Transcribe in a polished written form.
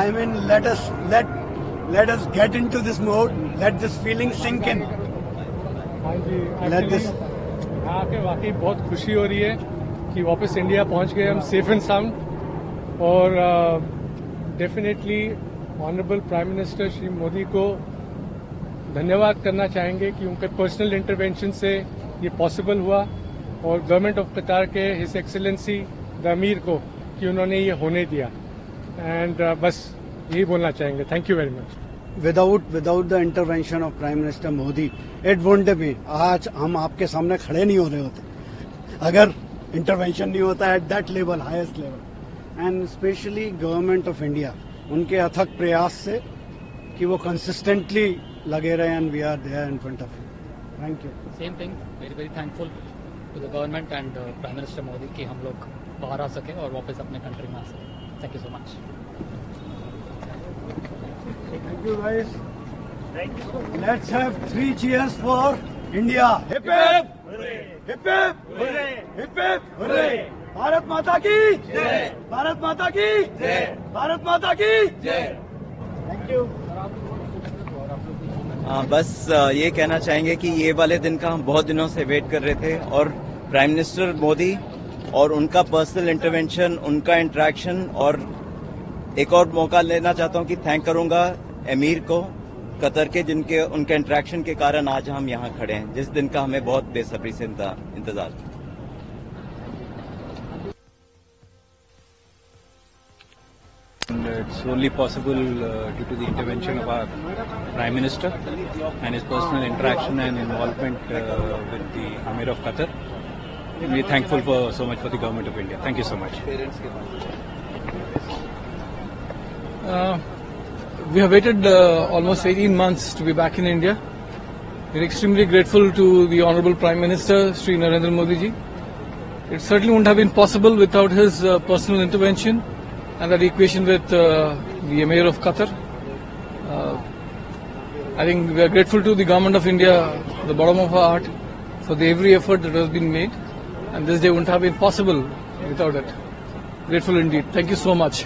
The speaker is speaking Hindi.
I mean, let us get into this mode. Let this feeling sink in. Let this. आके वाकई बहुत खुशी हो रही है कि वापस इंडिया पहुंच गए हम सेफ एंड साउंड और definitely honourable prime minister Shri Modi को धन्यवाद करना चाहेंगे कि उनके पर्सनल इंटरवेंशन से ये पॉसिबल हुआ और गवर्नमेंट ऑफ कतार के हिज एक्सीलेंसी द अमीर को कि उन्होंने ये होने दिया एंड बस यही बोलना चाहेंगे. Thank you very much. Without the intervention of prime minister Modi it wouldn't be आज हम आपके सामने खड़े नहीं हो रहे होते अगर इंटरवेंशन नहीं होता at that level highest level and specially government of India उनके अथक प्रयास से कि वो कंसिस्टेंटली लगे रहे and we are there in front of you. Thank you. Same thing very very thankful to the government and prime minister Modi कि हम लोग बाहर आ सके और वापस अपने कंट्री में आ सके. Thank you so much. Thank you guys. Thank you. Let's have 3 cheers for India. Hip hip hurray. Hip hip hurray. Hip hip hurray. Bharat माता की जय. भारत माता की जय. भारत माता की जय. Thank you. बस ये कहना चाहेंगे कि ये वाले दिन का हम बहुत दिनों से वेट कर रहे थे और प्राइम मिनिस्टर मोदी और उनका पर्सनल इंटरवेंशन उनका इंटरेक्शन और एक और मौका लेना चाहता हूं कि थैंक करूंगा अमीर को कतर के जिनके उनके इंटरेक्शन के कारण आज हम यहां खड़े हैं जिस दिन का हमें बहुत बेसब्री से इंतजार था. It's only possible due to the intervention of our Prime Minister and his personal interaction and involvement with the Emir of Qatar. We're thankful for so much for the government of India. Thank you so much. We have waited almost 18 months to be back in India. We're extremely grateful to the Honorable Prime Minister, Shri Narendra Modi ji. It certainly wouldn't have been possible without his personal intervention. And that equation with the Emir of Qatar. I think we are grateful to the government of India, the bottom of our heart, for every effort that has been made. And this day wouldn't have been possible without it. Grateful indeed. Thank you so much.